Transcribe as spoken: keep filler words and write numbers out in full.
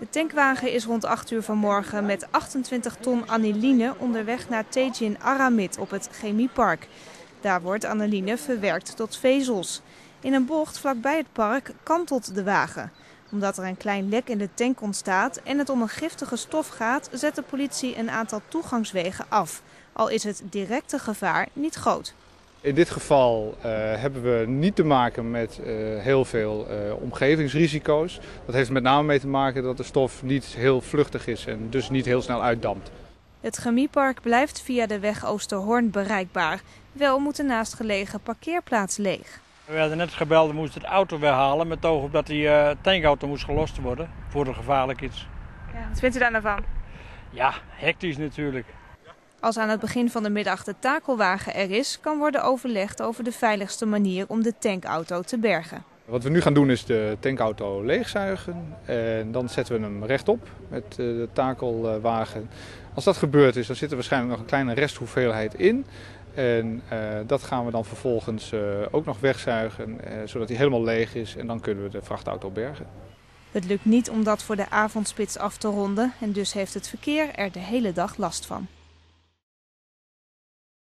De tankwagen is rond acht uur vanmorgen met achtentwintig ton aniline onderweg naar Teijin Aramid op het chemiepark. Daar wordt aniline verwerkt tot vezels. In een bocht vlakbij het park kantelt de wagen. Omdat er een klein lek in de tank ontstaat en het om een giftige stof gaat, zet de politie een aantal toegangswegen af. Al is het directe gevaar niet groot. In dit geval uh, hebben we niet te maken met uh, heel veel uh, omgevingsrisico's. Dat heeft met name mee te maken dat de stof niet heel vluchtig is en dus niet heel snel uitdampt. Het chemiepark blijft via de weg Oosterhorn bereikbaar. Wel moet de naastgelegen parkeerplaats leeg. We werden net gebeld, we moesten de auto weghalen met het oog op dat die uh, tankauto moest gelost worden voor er gevaarlijk iets. Ja, wat vindt u daar nou van? Ja, hectisch natuurlijk. Als aan het begin van de middag de takelwagen er is, kan worden overlegd over de veiligste manier om de tankauto te bergen. Wat we nu gaan doen is de tankauto leegzuigen en dan zetten we hem rechtop met de takelwagen. Als dat gebeurd is, dan zit er waarschijnlijk nog een kleine resthoeveelheid in. En uh, dat gaan we dan vervolgens uh, ook nog wegzuigen, uh, zodat hij helemaal leeg is en dan kunnen we de vrachtauto bergen. Het lukt niet om dat voor de avondspits af te ronden en dus heeft het verkeer er de hele dag last van.